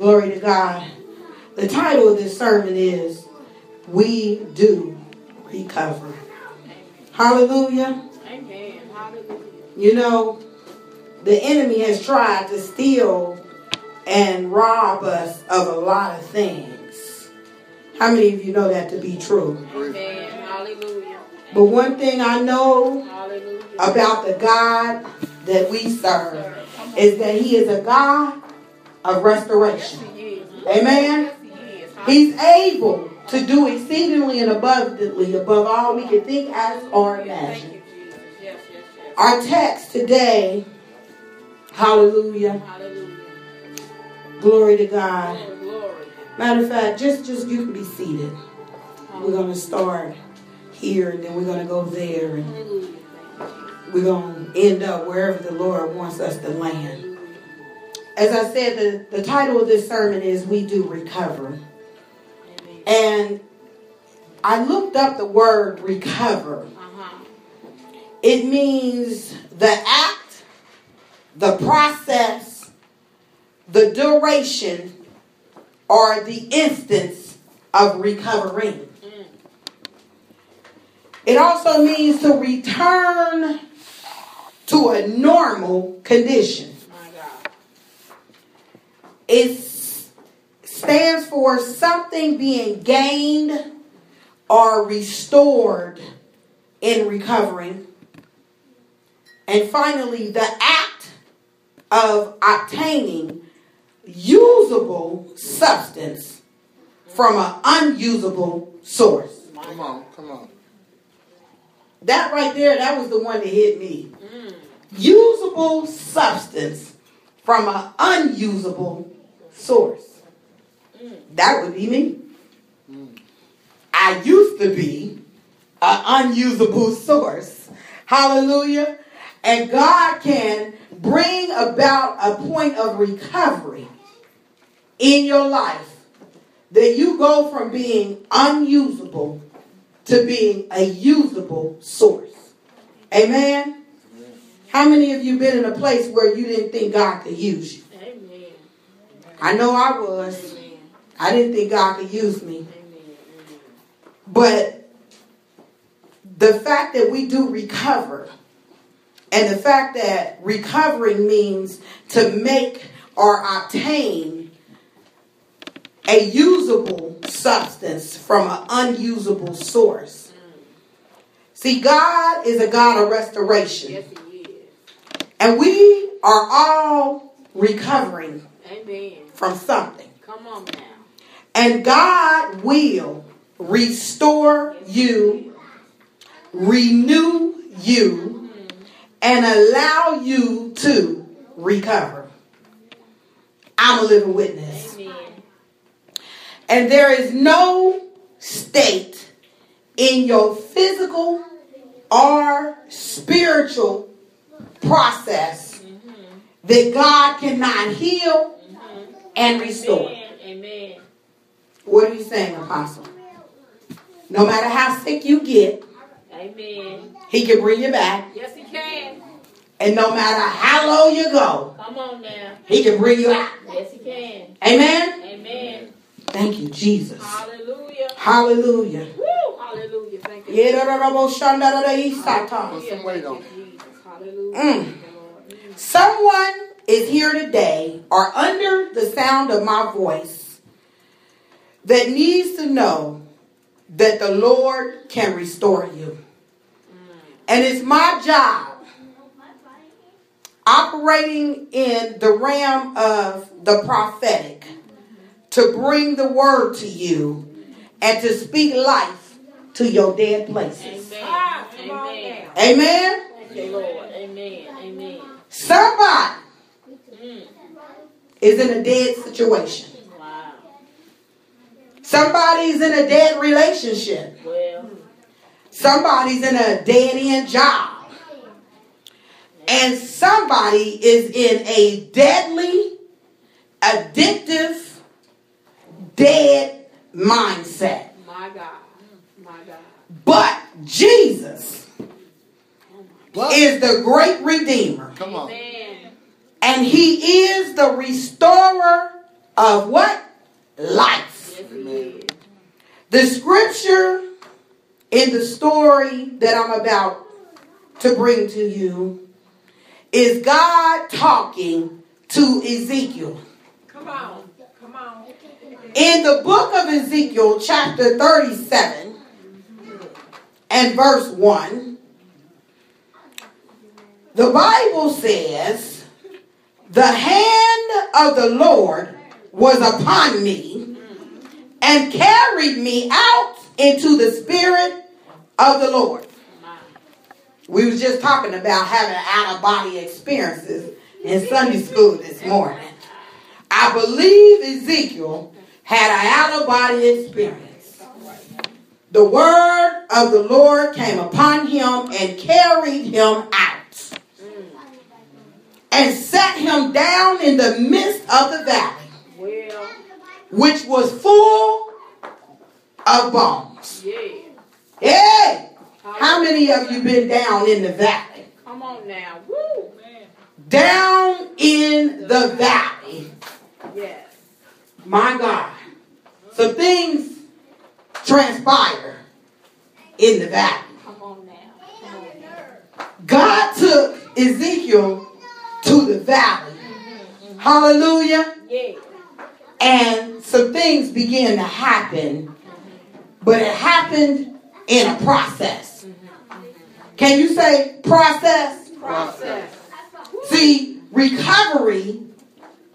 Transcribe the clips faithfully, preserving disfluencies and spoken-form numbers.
Glory to God. The title of this sermon is, We Do Recover. Hallelujah. Amen. Hallelujah. You know, the enemy has tried to steal and rob us of a lot of things. How many of you know that to be true? Amen. Hallelujah. But one thing I know Hallelujah. About the God that we serve is that He is a God of restoration. Amen. He's able to do exceedingly and abundantly above all we can think, ask, or imagine. Our text today, hallelujah. Hallelujah. Glory to God. Matter of fact, just, just you can be seated. We're going to start here and then we're going to go there. And we're going to end up wherever the Lord wants us to land. As I said, the, the title of this sermon is We Do Recover. Amen. And I looked up the word recover. Uh-huh. It means the act, the process, the duration, or the instance of recovering. Mm. It also means to return to a normal condition. It stands for something being gained or restored in recovering. And finally, the act of obtaining usable substance from an unusable source. Come on, come on. That right there, that was the one that hit me. Mm. Usable substance from an unusable source. That would be me. I used to be an unusable source. Hallelujah. And God can bring about a point of recovery in your life that you go from being unusable to being a usable source. Amen. How many of you been in a place where you didn't think God could use you? I know I was. Amen. I didn't think God could use me. Amen. But the fact that we do recover, and the fact that recovering means to make or obtain a usable substance from an unusable source. Mm. See, God is a God of restoration. Yes, He is. And we are all recovering. Amen. From something. Come on now. And God will restore you, renew you, and allow you to recover. I'm a living witness. Amen. And there is no state in your physical or spiritual process mm-hmm. that God cannot heal and restore. Amen, amen. What are you saying, Apostle? No matter how sick you get, amen. He can bring you back. Yes, He can. And no matter how low you go, come on now. He can bring you out. Yes, He can. Amen. Amen. Thank you, Jesus. Hallelujah. Hallelujah. Woo, hallelujah. Thank you. Yeah, hallelujah. Someone is here today or under the sound of my voice that needs to know that the Lord can restore you. And it's my job, operating in the realm of the prophetic, to bring the word to you and to speak life to your dead places. Amen. Amen. Amen. Thank you, Lord. Amen. Amen. Somebody Mm. is in a dead situation. Wow. Somebody's in a dead relationship. Well. Somebody's in a dead-end job. And somebody is in a deadly, addictive, dead mindset. My God. My God. But Jesus what? is the great Redeemer. Come on. Amen. And He is the restorer of what? Life. Amen. The scripture in the story that I'm about to bring to you is God talking to Ezekiel. Come on. Come on. In the book of Ezekiel, chapter thirty-seven and verse one, the Bible says, the hand of the Lord was upon me and carried me out into the spirit of the Lord. We was just talking about having out-of-body experiences in Sunday school this morning. I believe Ezekiel had an out-of-body experience. The word of the Lord came upon him and carried him out and set him down in the midst of the valley, which was full of bones. Hey, how many of you been down in the valley? Come on now. Woo. Down in the valley. Yes. My God. So things transpire in the valley. Come on now. God took Ezekiel to the valley. Mm-hmm, mm-hmm. Hallelujah. Yeah. And some things began to happen. Mm-hmm. But it happened in a process. Mm-hmm. Can you say process? Process. See, recovery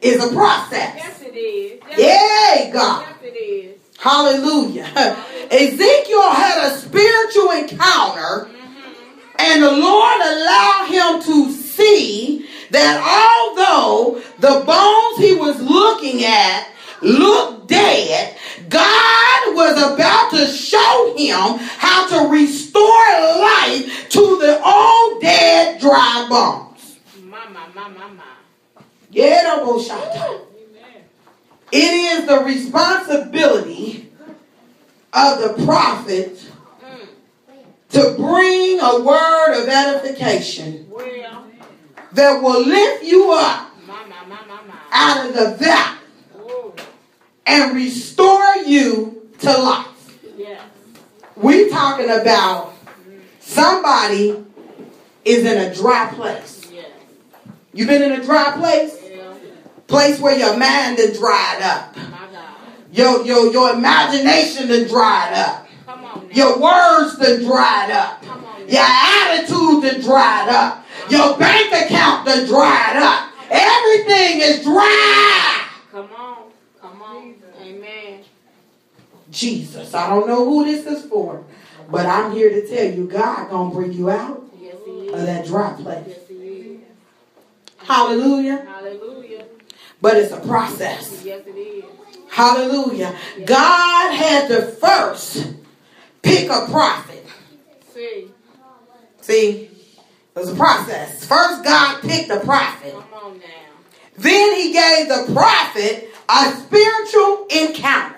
is a process. Yes, it is. Yes. Yay, God. Yes, it is. Hallelujah. Hallelujah. Ezekiel had a spiritual encounter, mm-hmm. and the Lord allowed him to see that although the bones he was looking at looked dead, God was about to show him how to restore life to the old dead dry bones. Mama, mama, mama. Yeah, Amen. It is the responsibility of the prophet mm. to bring a word of edification well. that will lift you up mama, mama, mama. out of the valley. And restore you to life. Yes. We're talking about somebody is in a dry place. Yes. You been in a dry place? Yes. Place where your mind is dried up. My God. Your, your, your imagination is dried up. Come on now. Your words is dried up. Come on now. Your attitude is dried up. Your bank account is dried up. Everything is dry. Come on. Amen. Jesus. I don't know who this is for, but I'm here to tell you God gonna bring you out yes, of that dry place. Yes, Hallelujah. Hallelujah. But it's a process. Yes, it is. Hallelujah. Yes. God had to first pick a prophet. See. See, it was a process. First God picked a prophet. Come on now. Then he gave the prophet a spiritual encounter.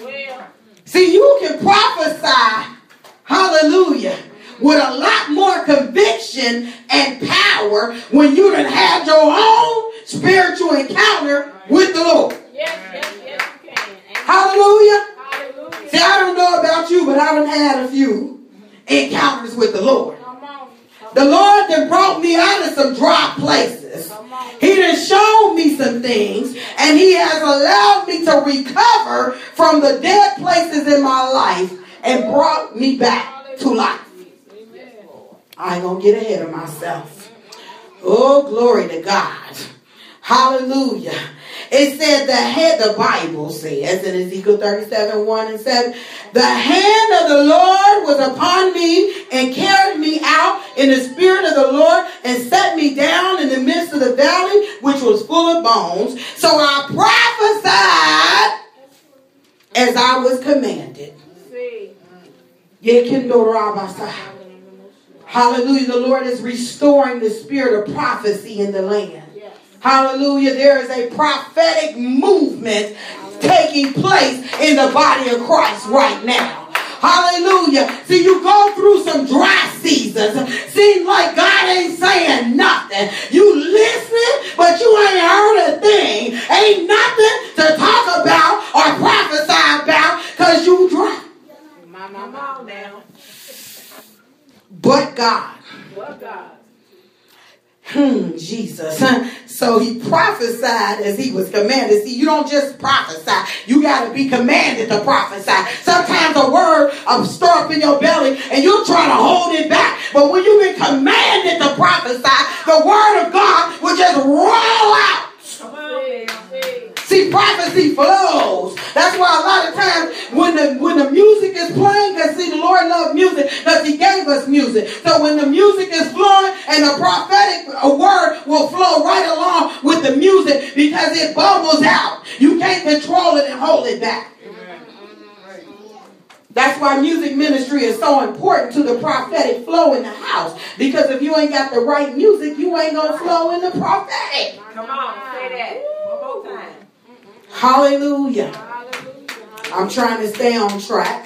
Well. See, you can prophesy, hallelujah, with a lot more conviction and power when you done had your own spiritual encounter with the Lord. Yes, yes, yes, you can. Hallelujah. Hallelujah. See, I don't know about you, but I done had a few encounters with the Lord. Come on. Come the Lord that brought me out of some dry places. He done showed me some things, and he has allowed me to recover from the dead places in my life and brought me back to life. I ain't going to get ahead of myself. Oh, glory to God. Hallelujah. It said the head, the Bible says in Ezekiel thirty-seven, one and seven, the hand of the Lord was upon me and carried me out in the spirit of the Lord and set me down in the midst of the valley, which was full of bones. So I prophesied as I was commanded. Hallelujah. The Lord is restoring the spirit of prophecy in the land. Hallelujah. There is a prophetic movement taking place in the body of Christ right now. Hallelujah. See, you go through some dry seasons. Seems like God ain't saying nothing. You listening, but you ain't heard a thing. Ain't nothing to talk about or prophesy about because you dry. My, my, my, now. But God. But God. Hmm, Jesus. So he prophesied as he was commanded. See, you don't just prophesy. You got to be commanded to prophesy. Sometimes a word will stir up in your belly and you're trying to hold it back. But when you've been commanded to prophesy, the word of God will just roll out. See, prophecy flows. That's why a lot of times when the when the music is playing, because see, the Lord loves music because he gave us music. So when the music is flowing and the prophetic word will flow right along with the music because it bubbles out. You can't control it and hold it back. That's why music ministry is so important to the prophetic flow in the house. Because if you ain't got the right music, you ain't going to flow in the prophetic. Come on, say that. Hallelujah. I'm trying to stay on track.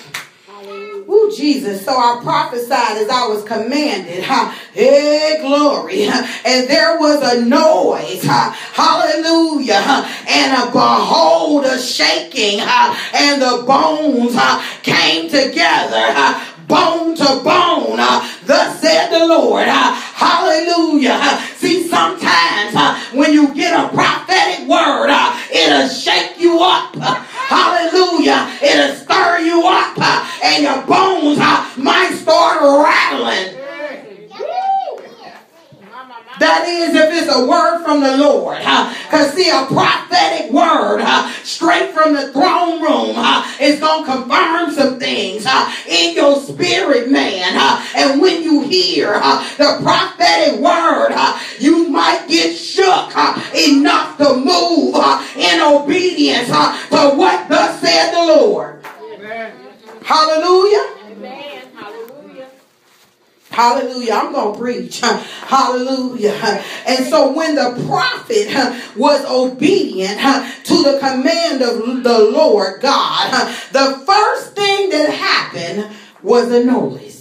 Woo, Jesus. So I prophesied as I was commanded. Huh? Hey, glory. Huh? And there was a noise. Huh? Hallelujah. Huh? And a behold, a shaking. Huh? And the bones huh? came together. Huh? Bone to bone. Huh? Thus said the Lord. Huh? Hallelujah. Huh? See, sometimes huh? when you get a prophetic word, huh? it'll shake you up. Hallelujah. It'll stir you up. And your bones might start rattling. That is if it's a word from the Lord. Because see, a prophetic word straight from the throne room is going to confirm some things in your spirit, man. And when you hear the prophetic word, you might get shook enough to move in obedience to what thus said the Lord. Amen. Hallelujah. Amen. Hallelujah. I'm going to preach. Hallelujah. And so when the prophet was obedient to the command of the Lord God, the first thing that happened was a noise.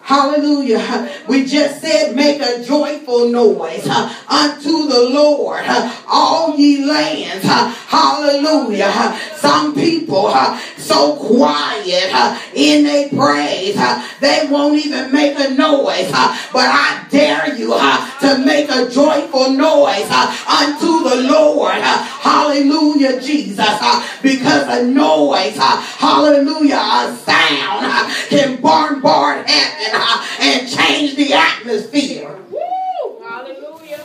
Hallelujah. We just said, make a joyful noise unto the Lord, all ye lands. Hallelujah. Some people so quiet in their praise, they won't even make a noise. But I dare you to make a joyful noise unto the Lord. Hallelujah, Jesus. Because a noise, hallelujah, a sound can bombard heaven and change the atmosphere. Woo! Hallelujah.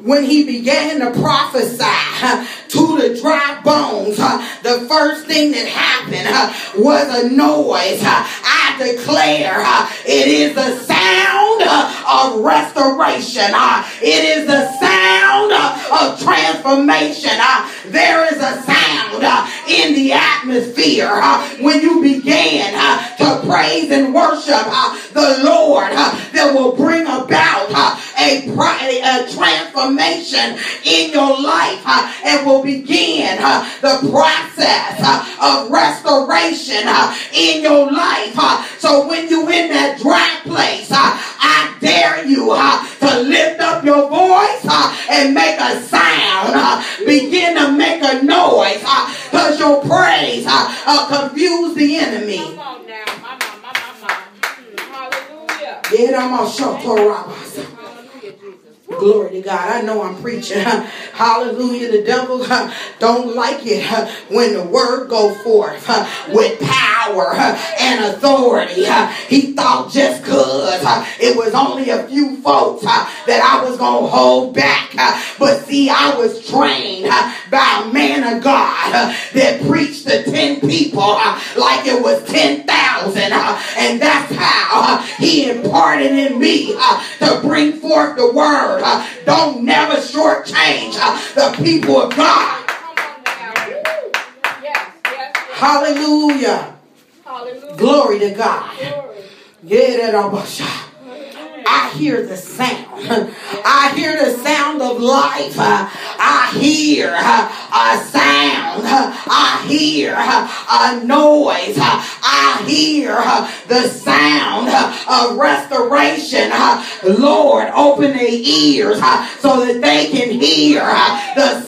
When he began to prophesy uh, to the dry bones, uh, the first thing that happened uh, was a noise. Uh, I declare uh, it is the sound uh, of restoration. Uh, it is the sound uh, of transformation. Uh, there is a sound uh, in the atmosphere uh, when you began uh, to praise and worship uh, the Lord uh, that will bring about uh, a, a transformation in your life uh, and will begin uh, the process uh, of restoration uh, in your life. Uh, so when you in that dry place, uh, I dare you uh, to lift up your voice uh, and make a sound. Uh, begin to make a noise because uh, your praise uh, uh, confuse the enemy. Come on now. My, my, my, my. Hallelujah. Get on my shoulder. Glory to God. I know I'm preaching. Hallelujah. The devil don't like it when the word go forth with power and authority. He thought just because it was only a few folks that I was going to hold back. But see, I was trained by a man of God that preached to ten people like it was ten thousand. And that's how he imparted in me to bring forth the word. Uh, don't never shortchange uh, the people of God. Hallelujah. Hallelujah. Glory to God. Glory. Yeah, that almost. I hear the sound. I hear the sound of life. I hear a sound. I hear a noise. I hear the sound of restoration. Lord, open their ears so that they can hear the